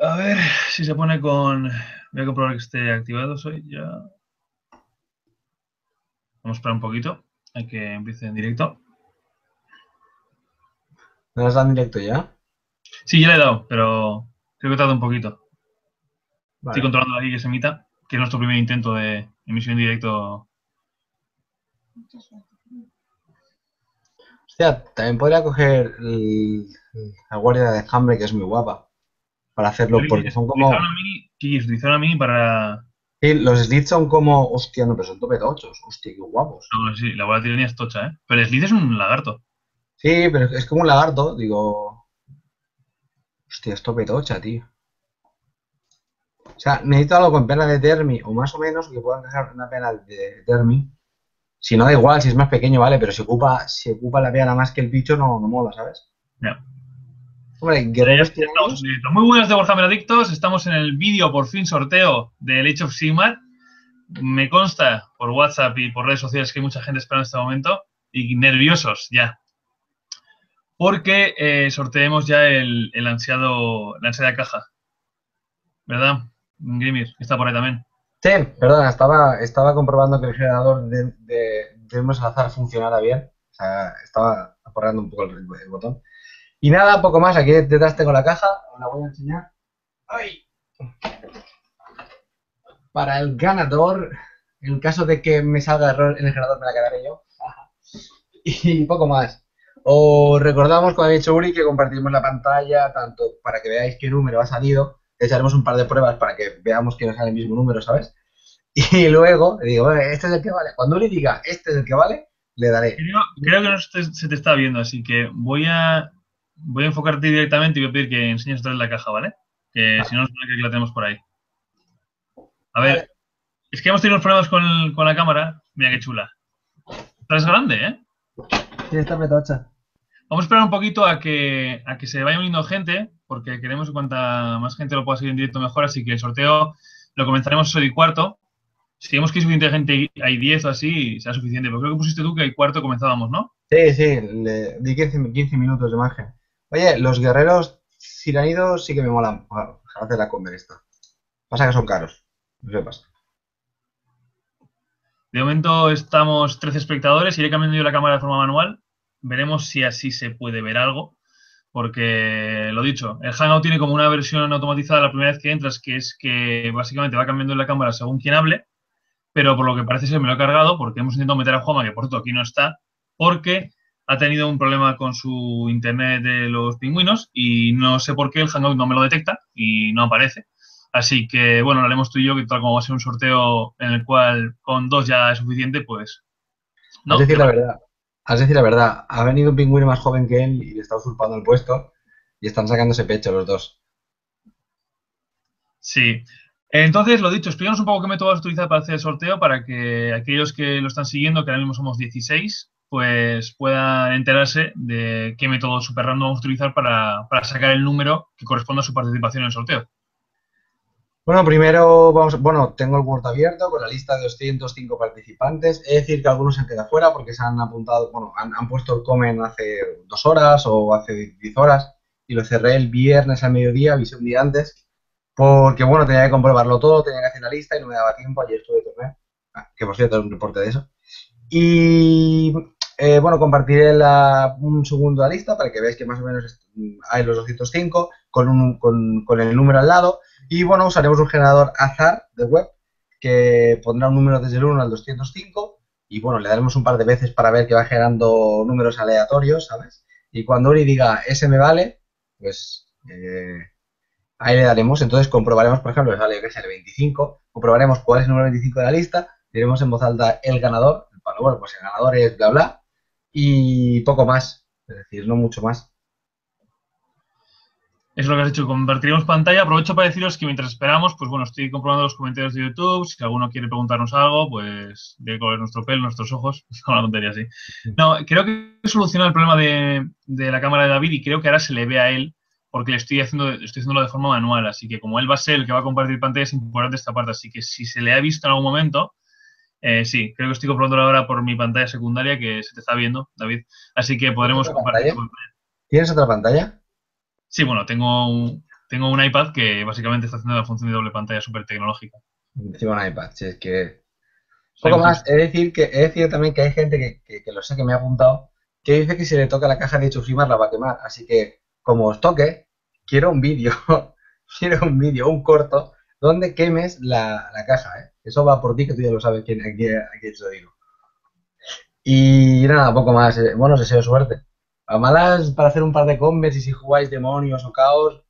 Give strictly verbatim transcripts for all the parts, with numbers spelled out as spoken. A ver si se pone con... Voy a comprobar que esté activado. Soy ya... Vamos a esperar un poquito a que empiece en directo. ¿No has dado en directo ya? Sí, ya le he dado, pero creo que he tardado un poquito. Vale. Estoy controlando aquí que se emita, que es nuestro primer intento de emisión en directo. Hostia, también podría coger el, la guardia de enjambre, que es muy guapa. Para hacerlo, porque son como... Sí, utilizar una mini para... Sí, los slits son como... Hostia, no, pero son tope tochos. Hostia, qué guapos. No, sí, la bola de tiranía es tocha, ¿eh? Pero el slit es un lagarto. Sí, pero es como un lagarto, digo... Hostia, es tope tocha, tío. O sea, necesito algo con pena de Termi, o más o menos, que pueda encajar una pena de Termi. Si no, da igual, si es más pequeño, vale, pero si ocupa, si ocupa la pena más que el bicho, no, no mola, ¿sabes? Ya. No. Hombre, guerreros tiranos. Muy buenas de Warhammer Adictos, estamos en el vídeo, por fin, sorteo del Age of Sigmar. Me consta por WhatsApp y por redes sociales que hay mucha gente esperando este momento y nerviosos ya. Porque eh, sorteemos ya el, el ansiado, la ansiada caja. ¿Verdad, Grimir? Está por ahí también. Sí, perdona, estaba, estaba comprobando que el generador de, de, de al azar funcionara bien. O sea, estaba aporreando un poco el, el botón. Y nada, poco más. Aquí detrás tengo la caja. Os la voy a enseñar. ¡Ay! Para el ganador, en caso de que me salga error en el ganador, me la quedaré yo. Y poco más. Os recordamos, como ha dicho Uri, que compartimos la pantalla, tanto para que veáis qué número ha salido. Echaremos un par de pruebas para que veamos que nos sale el mismo número, ¿sabes? Y luego digo, este es el que vale. Cuando Uri diga, este es el que vale, le daré. Creo, creo que no se te está viendo, así que voy a... Voy a enfocarte directamente y voy a pedir que enseñes otra vez la caja, ¿vale? Que ah. si no, no creo que la tenemos por ahí. A ver, vale. Es que hemos tenido unos problemas con, el, con la cámara. Mira qué chula. Esta es grande, ¿eh? Sí, está petocha. Vamos a esperar un poquito a que, a que se vaya uniendo gente, porque queremos que cuanta más gente lo pueda seguir en directo mejor, así que el sorteo lo comenzaremos hoy y cuarto. Si vemos que es suficiente gente, hay diez o así, será suficiente. Pero creo que pusiste tú que el cuarto comenzábamos, ¿no? Sí, sí, le di quince, quince minutos de margen. Oye, los guerreros tiranidos sí que me molan. Bueno, hacer la combi esta. Pasa que son caros. No sé qué pasa. De momento estamos trece espectadores. Iré cambiando yo la cámara de forma manual. Veremos si así se puede ver algo. Porque, lo dicho, el Hangout tiene como una versión automatizada la primera vez que entras, que es que básicamente va cambiando la cámara según quien hable. Pero por lo que parece ser me lo he cargado porque hemos intentado meter a Juanma, que por cierto aquí no está, porque... ha tenido un problema con su internet de los pingüinos y no sé por qué el Hangout no me lo detecta y no aparece. Así que, bueno, lo haremos tú y yo, que tal como va a ser un sorteo en el cual con dos ya es suficiente, pues... No, es decir la verdad, es decir la verdad, ha venido un pingüino más joven que él y le está usurpando el puesto y están sacándose pecho los dos. Sí. Entonces, lo dicho, explícanos un poco qué método vas a utilizar para hacer el sorteo para que aquellos que lo están siguiendo, que ahora mismo somos dieciséis... pues puedan enterarse de qué método super random vamos a utilizar para, para sacar el número que corresponda a su participación en el sorteo. Bueno, primero vamos, bueno, tengo el Word abierto con la lista de doscientos cinco participantes. Es decir, que algunos se han quedado fuera porque se han apuntado, bueno, han, han puesto el comment hace dos horas o hace diez horas y lo cerré el viernes al mediodía, avisé un día antes, porque bueno, tenía que comprobarlo todo, tenía que hacer la lista y no me daba tiempo. Ayer estuve de torneo, ah, que por cierto es un reporte de eso. Y... Eh, bueno, compartiré la, un segundo la lista para que veáis que más o menos hay los doscientos cinco con, un, con, con el número al lado. Y bueno, usaremos un generador azar de web que pondrá un número desde el uno al doscientos cinco. Y bueno, le daremos un par de veces para ver que va generando números aleatorios, ¿sabes? Y cuando Uri diga, ese me vale, pues eh, ahí le daremos. Entonces comprobaremos, por ejemplo, sale que es el veinticinco. Comprobaremos cuál es el número veinticinco de la lista. Diremos en voz alta el ganador. Bueno, bueno, pues el ganador es bla bla. Y poco más, es decir, no mucho más. Es lo que has hecho, compartiremos pantalla. Aprovecho para deciros que mientras esperamos, pues bueno, estoy comprobando los comentarios de YouTube. Si alguno quiere preguntarnos algo, pues de color nuestro pelo, nuestros ojos, una tontería así. No, creo que he solucionado el problema de, de la cámara de David y creo que ahora se le ve a él porque le estoy haciendo estoy haciéndolo de forma manual. Así que como él va a ser el que va a compartir pantalla, es importante esta parte. Así que si se le ha visto en algún momento... Eh, sí, creo que estoy comprobando ahora por mi pantalla secundaria que se te está viendo, David. Así que podremos compartir. Pantalla? ¿Tienes otra pantalla? Sí, bueno, tengo un, tengo un iPad que básicamente está haciendo la función de doble pantalla súper tecnológica. Encima un iPad, si es que... Poco más, he de decir que he decidido también que hay gente que, que, que lo sé, que me ha apuntado, que dice que si le toca la caja de Age of Sigmar la va a quemar, así que, como os toque, quiero un vídeo, quiero un vídeo, un corto, donde quemes la, la caja, ¿eh? Eso va por ti, que tú ya lo sabes quién, a quién, a quién te lo digo. Y nada, poco más, bueno, os deseo suerte. A malas para hacer un par de combes y si jugáis demonios o caos,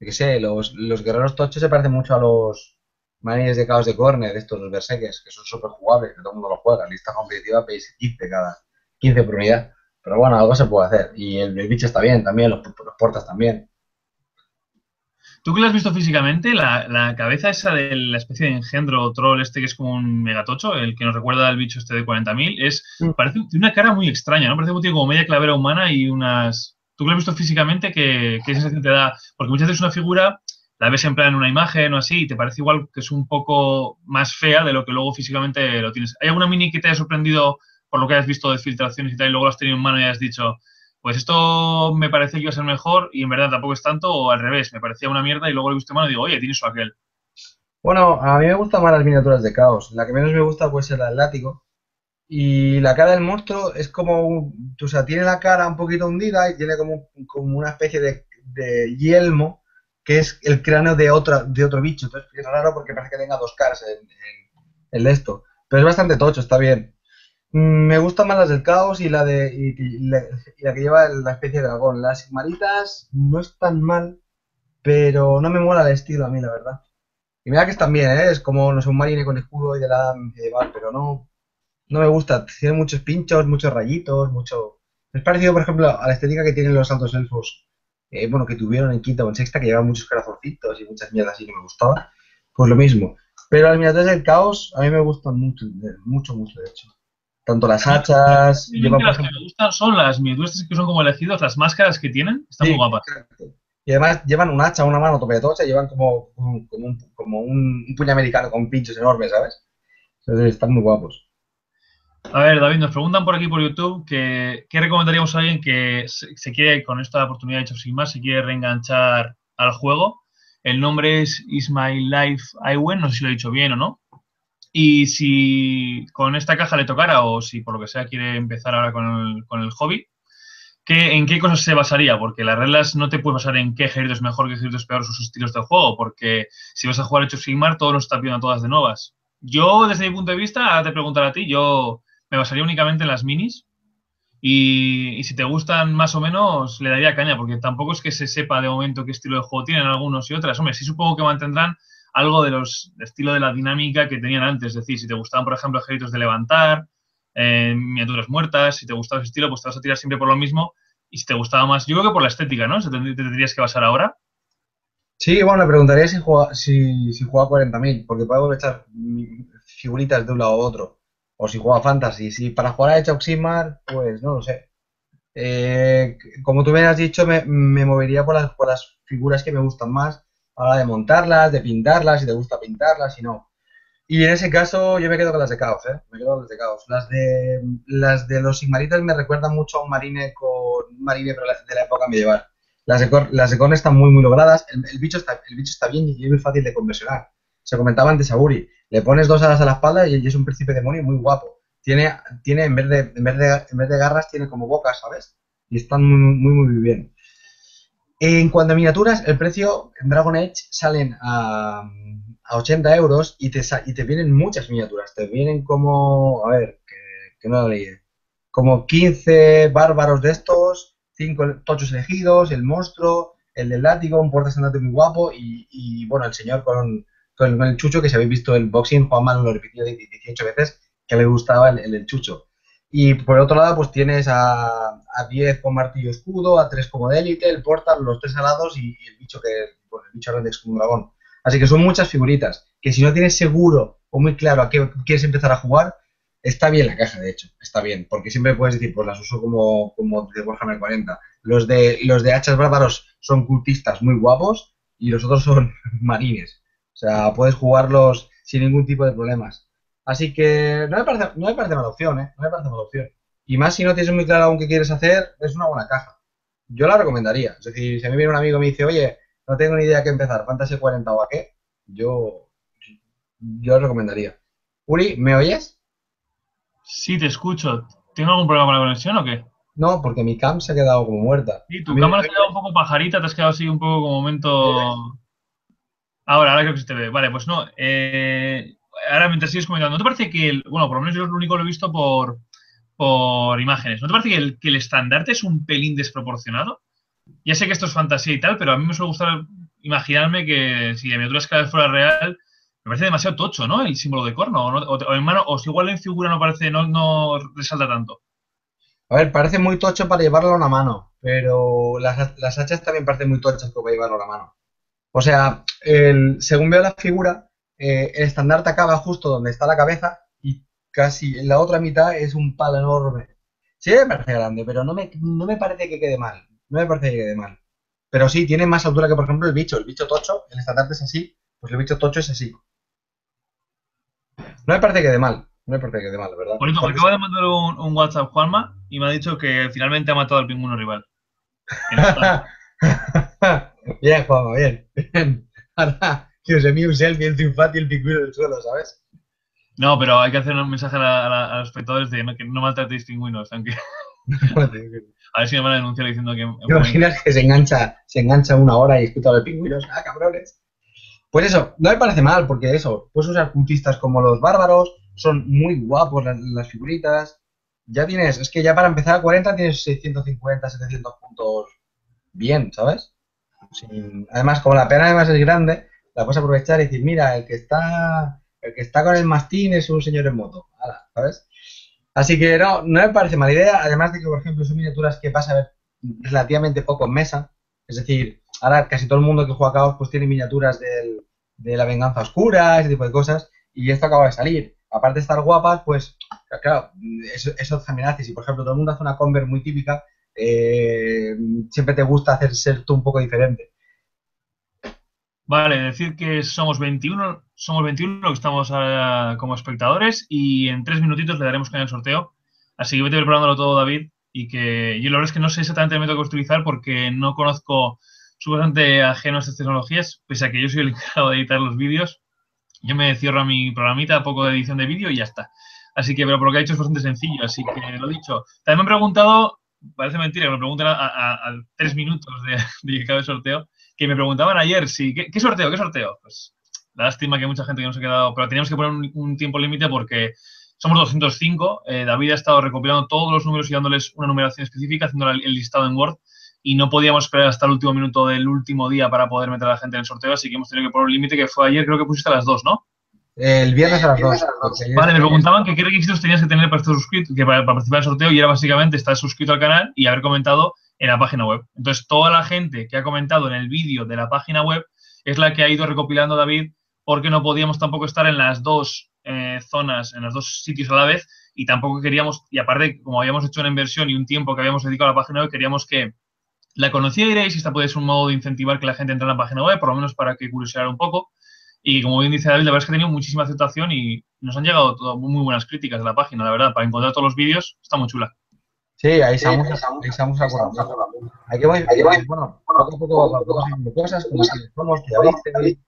que sé, los, los guerreros tochos se parecen mucho a los manillas de caos de corner, estos, los berserkers, que son súper jugables, que todo el mundo los juega, lista competitiva, pedís quince cada quince por unidad. Pero bueno, algo se puede hacer. Y el, el bicho está bien también, los, los portas también. ¿Tú que lo has visto físicamente? La, la cabeza esa de la especie de engendro o troll este que es como un megatocho, el que nos recuerda al bicho este de cuarenta mil, es, mm. parece una cara muy extraña, ¿no? Parece que tiene como media calavera humana y unas... ¿Tú que lo has visto físicamente? ¿Qué, qué sensación te da? Porque muchas veces una figura la ves en plan en una imagen o así y te parece igual que es un poco más fea de lo que luego físicamente lo tienes. ¿Hay alguna mini que te haya sorprendido por lo que has visto de filtraciones y tal, y luego lo has tenido en mano y has dicho, pues esto me parece que iba a ser mejor y en verdad tampoco es tanto, o al revés, me parecía una mierda y luego lo he visto en mano y digo, oye, tienes o aquel? Bueno, a mí me gustan más las miniaturas de caos. La que menos me gusta puede ser la del látigo. Y la cara del monstruo es como, un, o sea, tiene la cara un poquito hundida y tiene como, como una especie de, de yelmo que es el cráneo de, otra, de otro bicho. Entonces es raro porque parece que tenga dos caras en, en, en esto. Pero es bastante tocho, está bien. Me gustan más las del caos y la de y, y la, y la que lleva la especie de dragón. Las sigmaritas no están mal, pero no me mola el estilo a mí, la verdad. Y mira que están bien, ¿eh? Es como, no sé, un marine con escudo y de la medieval, pero no, no me gusta. Tiene muchos pinchos, muchos rayitos, mucho... Es parecido, por ejemplo, a la estética que tienen los altos elfos, eh, bueno, que tuvieron en quinta o en sexta, que llevaban muchos corazoncitos y muchas mierdas así que me gustaban. Pues lo mismo. Pero las miniaturas del caos a mí me gustan mucho, mucho, mucho, de hecho. Tanto las hachas... Sí, llevan, las que me gustan son las miniaturas que son como elegidos, las máscaras que tienen, están sí, muy guapas. Exacto. Y además llevan un hacha, una mano tope de tocha, llevan como, como, como, un, como un, un puño americano con pinchos enormes, ¿sabes? Entonces están muy guapos. A ver, David, nos preguntan por aquí por YouTube que qué recomendaríamos a alguien que se, se quiere, con esta oportunidad de Age of Sigmar, se quiere reenganchar al juego. El nombre es Is My Life Iwen, no sé si lo he dicho bien o no. Y si con esta caja le tocara o si por lo que sea quiere empezar ahora con el, con el hobby, ¿qué, ¿en qué cosas se basaría? Porque las reglas no te puedes basar en qué ejército es mejor, qué ejército es peor, sus estilos de juego, porque si vas a jugar Age of Sigmar, todos nos está pidiendo a todas de nuevas. Yo, desde mi punto de vista, ahora te preguntaré a ti, yo me basaría únicamente en las minis y, y si te gustan más o menos le daría caña, porque tampoco es que se sepa de momento qué estilo de juego tienen algunos y otras. Hombre, sí supongo que mantendrán algo de los de estilo de la dinámica que tenían antes, es decir, si te gustaban, por ejemplo, ejércitos de levantar, eh, miniaturas muertas, si te gustaba ese estilo, pues te vas a tirar siempre por lo mismo, y si te gustaba más, yo creo que por la estética, ¿no? ¿Te tendrías que basar ahora? Sí, bueno, le preguntaría si juega, si, si juega cuarenta mil, porque puedo echar figuritas de un lado a otro, o si juega fantasy, si para jugar a Age of Sigmar, pues no lo sé. Eh, como tú me has dicho, me, me movería por las, por las figuras que me gustan más, a la hora de montarlas, de pintarlas, si te gusta pintarlas, si no. Y en ese caso yo me quedo con las de caos, ¿eh? Me quedo con las de caos. Las de, las de los sigmaritas me recuerdan mucho a un marine, con, marine pero de la época medieval. Las de, las de corne están muy, muy logradas. El, el, bicho está, el bicho está bien y es muy fácil de conversionar. Se comentaba antes a Uri. Le pones dos alas a la espalda y, y es un príncipe demonio muy guapo. Tiene, tiene en, vez de, en, vez de, en vez de garras, tiene como bocas, ¿sabes? Y están muy, muy, muy bien. En cuanto a miniaturas, el precio en Dragon Age salen a, a ochenta euros y te, y te vienen muchas miniaturas. Te vienen como, a ver, que, que no la leí, como quince bárbaros de estos, cinco tochos elegidos, el monstruo, el del látigo, un portastandarte muy guapo y, y, bueno, el señor con, con el chucho, que si habéis visto el boxing, Juanma lo repitió dieciocho veces, que le gustaba el, el, el chucho. Y por otro lado, pues tienes a, a diez con martillo escudo, a tres como de élite, el portal, los tres alados y, y el bicho que bueno, el bicho grande es como un dragón. Así que son muchas figuritas, que si no tienes seguro o muy claro a qué quieres empezar a jugar, está bien la caja, de hecho, está bien. Porque siempre puedes decir, pues las uso como, como de Warhammer cuarenta. Los de, los de hachas bárbaros son cultistas muy guapos y los otros son marines. O sea, puedes jugarlos sin ningún tipo de problemas. Así que no me parece, no me parece mala opción, ¿eh? No me parece mala opción. Y más si no tienes muy claro aún qué quieres hacer, es una buena caja. Yo la recomendaría. Es decir, si a mí viene un amigo y me dice, oye, no tengo ni idea de qué empezar, Fantasy cuarenta o a qué, yo, yo recomendaría. Uri, ¿me oyes? Sí, te escucho. ¿Tienes algún problema con la conexión o qué? No, porque mi cam se ha quedado como muerta. Sí, tu cámara se ha quedado un poco pajarita, te has quedado así un poco como momento... Ahora, ahora creo que se te ve. Vale, pues no. Eh, ahora mientras sigues comentando, ¿no te parece que el... Bueno, por lo menos yo lo único lo he visto por, por imágenes. ¿No te parece que el, que el estandarte es un pelín desproporcionado? Ya sé que esto es fantasía y tal, pero a mí me suele gustar imaginarme que si la miniatura escala fuera real... Me parece demasiado tocho, ¿no? El símbolo de corno. O, no, o, en mano, o si igual en figura no parece, no, no resalta tanto. A ver, parece muy tocho para llevarlo a una mano. Pero las, las hachas también parecen muy tochas para llevarlo a la mano. O sea, el, según veo la figura, eh, el estandarte acaba justo donde está la cabeza y casi en la otra mitad es un palo enorme. Sí, me parece grande, pero no me, no me parece que quede mal. No me parece que quede mal. Pero sí, tiene más altura que, por ejemplo, el bicho. El bicho tocho, el estandarte es así, pues el bicho tocho es así. No me parece que de mal, no me parece que de mal, ¿verdad? Por cierto, me acaba de mandar un, un WhatsApp Juanma y me ha dicho que finalmente ha matado al pingüino rival. Bien, Juanma, bien, bien. Ahora, que os envíe un selfie entre un fat y el pingüino del suelo, ¿sabes? No, pero hay que hacer un mensaje a, la, a, la, a los espectadores de que no maltratéis pingüinos, aunque... A ver si me van a denunciar diciendo que... ¿Te imaginas que se engancha, se engancha una hora y escucha a los pingüinos? ¡Ah, cabrones! Pues eso, no me parece mal, porque eso, puedes usar cultistas como los bárbaros, son muy guapos las, las figuritas, ya tienes, es que ya para empezar a cuarenta tienes seiscientos cincuenta, setecientos puntos bien, ¿sabes? Sin, además, como la pena además es grande, la puedes aprovechar y decir, mira, el que está el que está con el mastín es un señor en moto, ala, ¿sabes? Así que no, no me parece mala idea, además de que, por ejemplo, son miniaturas que vas a ver relativamente poco en mesa, es decir... Ahora casi todo el mundo que juega a Caos pues tiene miniaturas del, de la venganza oscura, ese tipo de cosas, y esto acaba de salir. Aparte de estar guapas, pues, claro, eso, eso también hace. Si, por ejemplo, todo el mundo hace una Convert muy típica, eh, siempre te gusta hacer ser tú un poco diferente. Vale, decir que somos veintiuno, somos veintiuno que estamos a, como espectadores, y en tres minutitos le daremos con el sorteo. Así que vete preparándolo todo, David, y que yo la verdad es que no sé exactamente el método que utilizar porque no conozco... Soy bastante ajeno a estas tecnologías, pese a que yo soy el encargado de editar los vídeos. Yo me cierro a mi programita, poco de edición de vídeo y ya está. Así que, pero por lo que ha dicho es bastante sencillo, así que lo dicho. También me han preguntado, parece mentira, me preguntan a, a, a tres minutos de, de que acabe el sorteo, que me preguntaban ayer si, ¿qué, qué sorteo? ¿Qué sorteo? Pues la lástima que hay mucha gente que no se ha quedado, pero teníamos que poner un, un tiempo límite porque somos doscientos cinco. Eh, David ha estado recopilando todos los números y dándoles una numeración específica, haciendo el listado en Word. Y no podíamos esperar hasta el último minuto del último día para poder meter a la gente en el sorteo, así que hemos tenido que poner un límite que fue ayer, creo que pusiste a las dos, ¿no? El viernes a las dos. Vale, me preguntaban que qué requisitos tenías que tener para estar suscrito, que para, para participar del sorteo, y era básicamente estar suscrito al canal y haber comentado en la página web. Entonces, toda la gente que ha comentado en el vídeo de la página web es la que ha ido recopilando David, porque no podíamos tampoco estar en las dos eh, zonas, en los dos sitios a la vez, y tampoco queríamos, y aparte, como habíamos hecho una inversión y un tiempo que habíamos dedicado a la página web, queríamos que la conocierais, y esta puede ser un modo de incentivar que la gente entre en la página web, por lo menos para que curioseara un poco. Y como bien dice David, la verdad es que ha tenido muchísima aceptación y nos han llegado todo, muy buenas críticas de la página, la verdad. Para encontrar todos los vídeos, está muy chula. Sí, ahí estamos, ahí estamos acordando. Ahí que vais, bueno, poco a poco haciendo cosas, como si somos que David.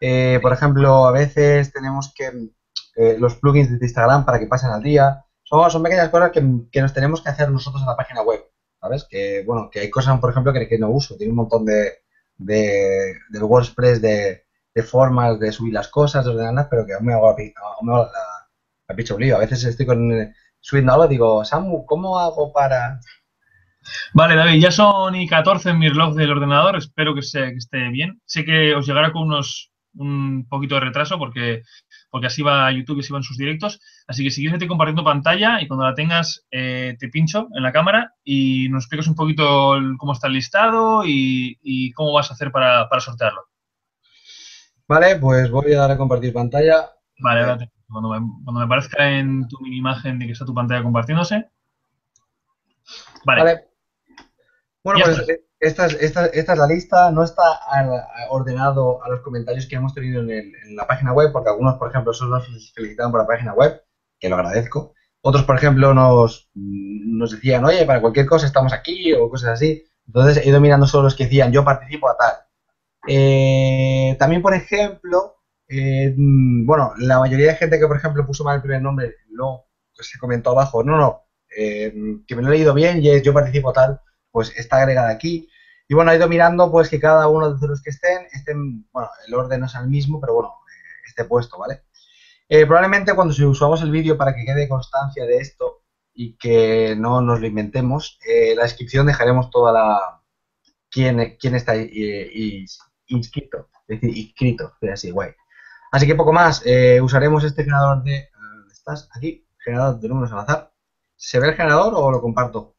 Eh, por ejemplo, a veces tenemos que eh, los plugins de Instagram para que pasen al día. Son, son pequeñas cosas que, que nos tenemos que hacer nosotros en la página web. ¿Sabes? Que, bueno, que hay cosas, por ejemplo, que, que no uso. Tiene un montón de, de, de WordPress, de, de formas de subir las cosas, de ordenarlas, pero que aún me hago a, aún me hago la, la picha un lío. A veces estoy con, subiendo algo y digo, Samu, ¿cómo hago para...? Vale, David, ya son y catorce en mi reloj del ordenador. Espero que, se, que esté bien. Sé que os llegará con unos un poquito de retraso porque... porque así va YouTube y así van sus directos. Así que si quieres, te compartiendo pantalla y cuando la tengas eh, te pincho en la cámara y nos explicas un poquito el, cómo está el listado y, y cómo vas a hacer para, para sortearlo. Vale, pues voy a dar a compartir pantalla. Vale, ahora te, cuando, me, cuando me aparezca en tu mini imagen de que está tu pantalla compartiéndose. Vale. vale. Bueno, ya pues está. Esta, es, esta, esta es la lista, no está ordenado a los comentarios que hemos tenido en, el, en la página web, porque algunos, por ejemplo, solo nos felicitaban por la página web, que lo agradezco. Otros, por ejemplo, nos, nos decían, oye, para cualquier cosa estamos aquí, o cosas así. Entonces, he ido mirando solo los que decían, yo participo a tal. Eh, también, por ejemplo, eh, bueno, la mayoría de gente que, por ejemplo, puso mal el primer nombre, no, pues se comentó abajo, no, no, eh, que me lo he leído bien y yo participo tal, pues está agregada aquí. Y bueno, he ido mirando pues que cada uno de los que estén, estén, bueno, el orden no es el mismo, pero bueno, esté puesto, ¿vale? Eh, probablemente cuando subamos el vídeo, para que quede constancia de esto y que no nos lo inventemos, eh, en la descripción dejaremos toda la... quién, quién está y, y, inscrito, es decir, inscrito, es así, guay. Así que poco más, eh, usaremos este generador de... ¿dónde estás? Aquí, generador de números al azar. ¿Se ve el generador o lo comparto?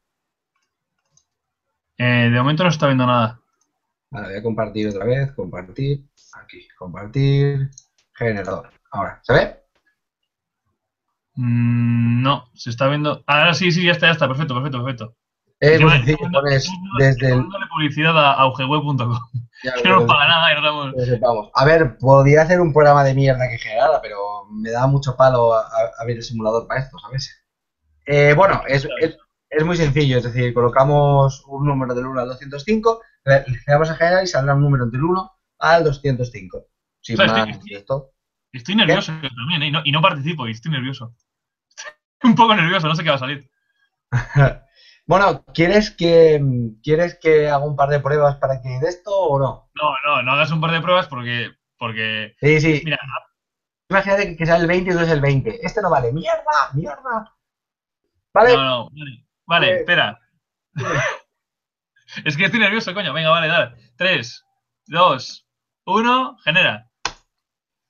Eh, de momento no se está viendo nada. Vale, voy a compartir otra vez, compartir, aquí, compartir, generador. Ahora, ¿se ve? Mm, no, se está viendo... Ahora sí, sí, ya está, ya está, perfecto, perfecto, perfecto. Eh, yo, pues, sí, yo, pones yo, desde yo, el... publicidad a auge web punto com. Que no paga nada y no estamos... A ver, podría hacer un programa de mierda que generara, pero me da mucho palo abrir el simulador para esto, ¿sabes? Eh, bueno, es, es, es muy sencillo, es decir, colocamos un número del uno al doscientos cinco, le damos a generar y saldrá un número del uno al doscientos cinco. Sin más, estoy, esto. estoy nervioso ¿Qué? también, ¿eh? y, no, y no participo, y estoy nervioso. Estoy un poco nervioso, no sé qué va a salir. Bueno, ¿quieres que quieres que haga un par de pruebas para que de esto o no? No, no, no hagas un par de pruebas porque... porque sí, sí. Mira, imagínate que sea el veinte y tú eres el veinte. Este no vale. ¡Mierda! ¡Mierda! ¿Vale? No, no, vale. Vale, eh, espera. Eh. Es que estoy nervioso, coño. Venga, vale, dale. tres, dos, uno, genera.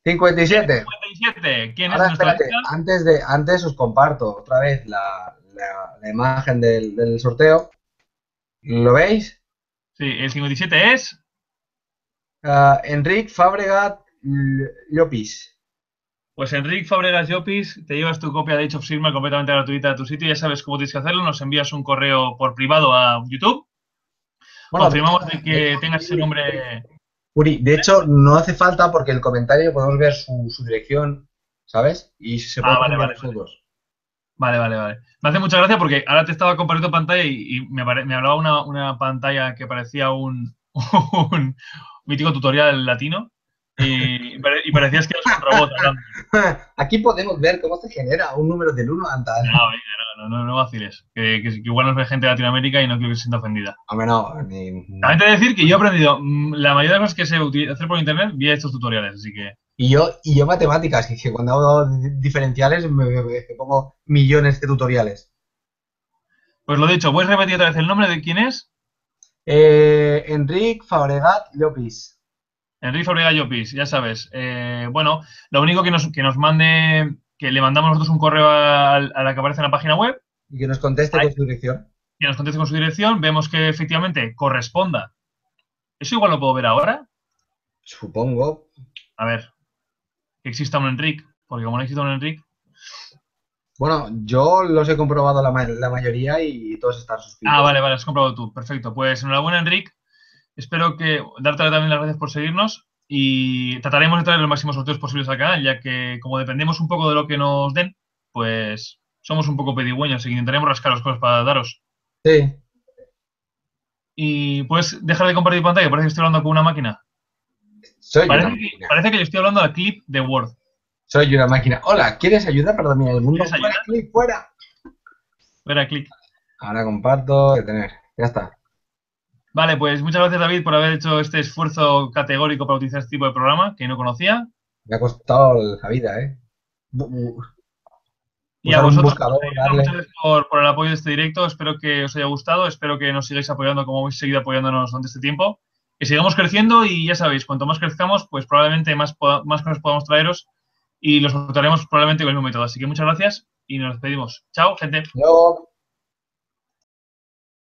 cincuenta y siete. cincuenta y siete. ¿Quién Ahora, es nuestra espérate, antes de Antes os comparto otra vez la... La, la imagen del, del sorteo. ¿Lo veis? Sí, el cincuenta y siete es... Uh, Enric Fabregat Llopis. Pues Enric Fabregat Llopis, te llevas tu copia de Age of Sigmar completamente gratuita a tu sitio. Ya sabes cómo tienes que hacerlo. Nos envías un correo por privado a YouTube. Bueno, confirmamos de que de, tengas ese nombre... Uri, de hecho, no hace falta porque el comentario podemos ver su, su dirección, ¿sabes? Y se puede ah, vale, vale, nosotros. Vale. Vale, vale, vale. Me hace mucha gracia porque ahora te estaba compartiendo pantalla y, y me, pare, me hablaba una, una pantalla que parecía un, un mítico tutorial latino y, y parecías que eras un robot. Aquí podemos ver cómo se genera un número del uno al tal. No, no, no, no, no vaciles. Que, que, que igual nos ve gente de Latinoamérica y no creo que se sienta ofendida. Hombre, no. Ni, ni... También te voy a decir que yo he aprendido la mayoría de cosas que sé hacer por internet vía estos tutoriales, así que... Y yo, y yo matemáticas, que cuando hago diferenciales me, me, me pongo millones de tutoriales. Pues lo dicho, ¿puedes repetir otra vez el nombre de quién es? Eh, Enric Fabregat Llopis. Enric Fabregat Llopis, ya sabes. Eh, bueno, lo único que nos, que nos mande, que le mandamos nosotros un correo a, a la que aparece en la página web. Y que nos conteste Ahí. con su dirección. Que nos conteste con su dirección, vemos que efectivamente corresponda. ¿Eso igual lo puedo ver ahora? Supongo. A ver. Que exista un Enric, porque como no existe un Enric... Bueno, yo los he comprobado la, ma la mayoría y todos están suscritos. Ah, vale, vale, has comprobado tú, perfecto. Pues enhorabuena, Enric. Espero que... Darte también las gracias por seguirnos y trataremos de traer los máximos sorteos posibles al canal, ya que como dependemos un poco de lo que nos den, pues somos un poco pedigüeños y intentaremos rascaros cosas para daros. Sí. Y puedes dejar de compartir pantalla, parece que estoy hablando con una máquina. Soy parece, una que, parece que yo estoy hablando al clip de Word. Soy una máquina. Hola, ¿quieres ayudar para dominar el mundo? Fuera, ayudar? clic, fuera. Fuera, clic. Ahora comparto, detener. Ya está. Vale, pues muchas gracias, David, por haber hecho este esfuerzo categórico para utilizar este tipo de programa que no conocía. Me ha costado la vida, ¿eh? Y a vosotros, buscador, muchas gracias por, por el apoyo de este directo. Espero que os haya gustado. Espero que nos sigáis apoyando como habéis seguido apoyándonos durante este tiempo. Que sigamos creciendo y ya sabéis, cuanto más crezcamos, pues probablemente más, más cosas podamos traeros y los trataremos probablemente con el mismo método. Así que muchas gracias y nos despedimos. Chao, gente. Chao.